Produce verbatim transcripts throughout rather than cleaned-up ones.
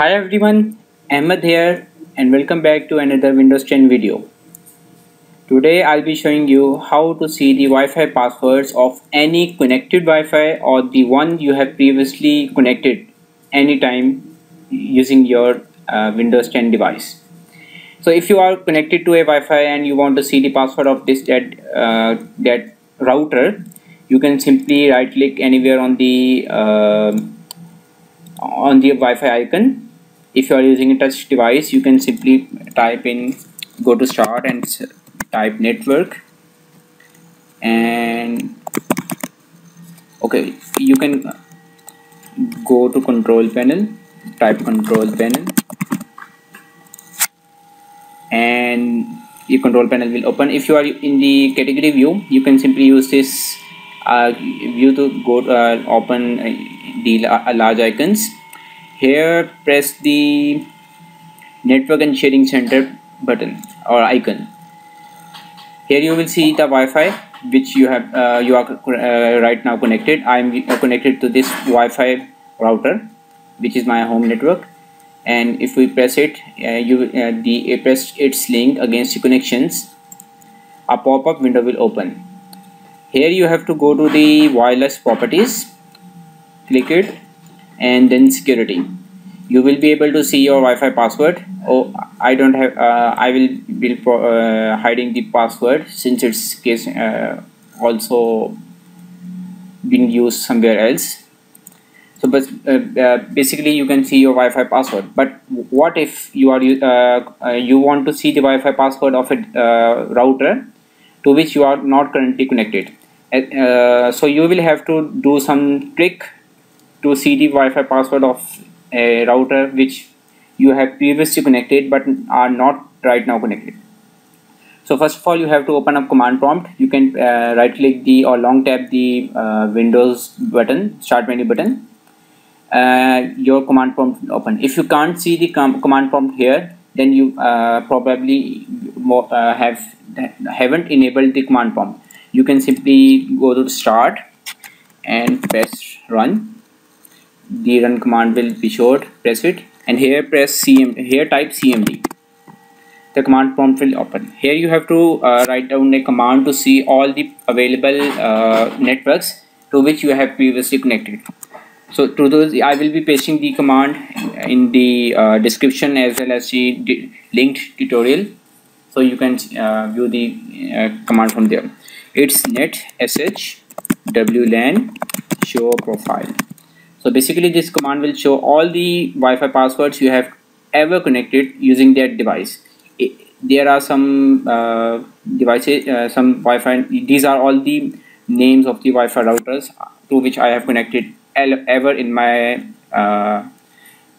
Hi everyone, Ahmed here and welcome back to another Windows ten video. Today I'll be showing you how to see the Wi-Fi passwords of any connected Wi-Fi or the one you have previously connected anytime using your uh, Windows ten device. So if you are connected to a Wi-Fi and you want to see the password of this that, uh, that router, you can simply right click anywhere on the uh, on the Wi-Fi icon. If you are using a touch device, you can simply type in, go to start and type network, and okay, you can go to control panel, type control panel, and your control panel will open. If you are in the category view, you can simply use this uh, view to go to, uh, open uh, the uh, large icons. Here press the network and sharing center button or icon. Here you will see the Wi-Fi which you have uh, you are uh, right now connected. I am connected to this Wi-Fi router which is my home network, and if we press it, uh, you uh, the uh, press its link against the connections, a pop-up window will open. Here you have to go to the wireless properties, click it, and then security. You will be able to see your Wi-Fi password. Oh, I don't have uh, I will be uh, hiding the password since it's case uh, also being used somewhere else. So but uh, uh, basically you can see your Wi-Fi password, but what if you are uh, uh, you want to see the Wi-Fi password of a uh, router to which you are not currently connected? Uh, so you will have to do some trick to see the Wi-Fi password of a router which you have previously connected but are not right now connected. So first of all, you have to open up command prompt. You can uh, right click the or long tap the uh, Windows button, start menu button. Uh, your command prompt will open. If you can't see the com command prompt here, then you uh, probably more, uh, have haven't enabled the command prompt. You can simply go to start and press run. The run command will be short. Press it, and here press C M D. Here type C M D. The command prompt will open. Here you have to uh, write down a command to see all the available uh, networks to which you have previously connected. So to those, I will be pasting the command in the uh, description as well as the linked tutorial, so you can uh, view the uh, command from there. It's netsh wlan show profile. So basically this command will show all the Wi-Fi passwords you have ever connected using that device. It, there are some uh, devices, uh, some Wi-Fi, these are all the names of the Wi-Fi routers to which I have connected ever in my, uh,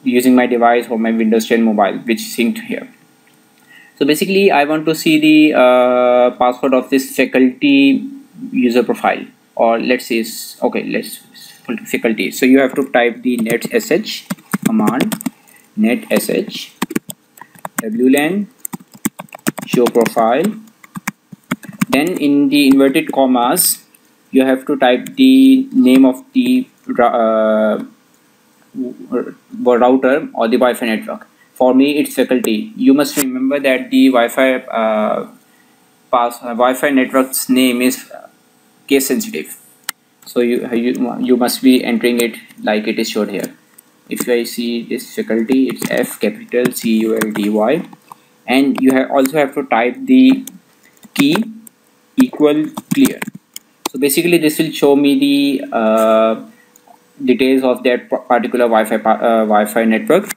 using my device or my Windows ten mobile, which synced here. So basically I want to see the uh, password of this faculty user profile, or let's say, okay, let's faculty. So you have to type the netsh command, netsh wlan show profile, then in the inverted commas you have to type the name of the uh, router or the Wi-Fi network. For me it's faculty. You must remember that the Wi-Fi uh, pass uh, Wi-Fi network's name is case sensitive. So you, you you must be entering it like it is shown here. If I see this faculty, it's F capital C U L D Y, and you have also have to type the key equal clear. So basically, this will show me the uh, details of that particular Wi-Fi uh, Wi-Fi network,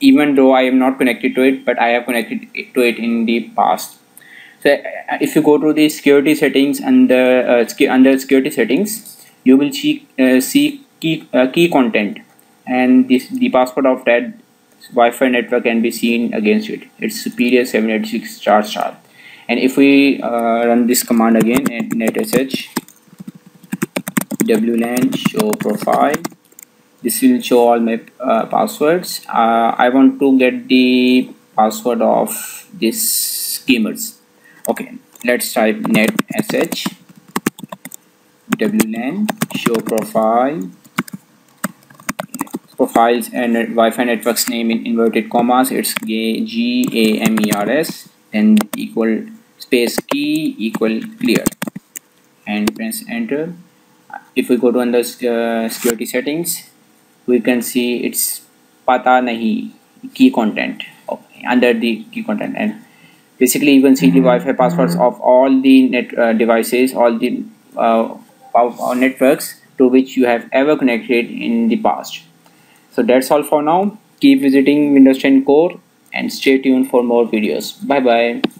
even though I am not connected to it, but I have connected to it in the past. So if you go to the security settings under uh, sec under security settings, you will see uh, see key uh, key content, and this the password of that Wi-Fi network can be seen against it. It's superior seven eight six star star. And if we uh, run this command again at netsh wlan show profile, this will show all my uh, passwords. Uh, I want to get the password of these schemers. Okay, let's type netsh wlan show profile profiles and Wi-Fi network's name in inverted commas, it's G A M E R S, then equal space key equal clear, and press enter. If we go to under uh, security settings, we can see it's pata nahi key content, okay, under the key content, and basically you can see the Wi-Fi passwords of all the net uh, devices, all the uh, power networks to which you have ever connected in the past. So that's all for now. Keep visiting Windows ten Core and stay tuned for more videos. Bye bye.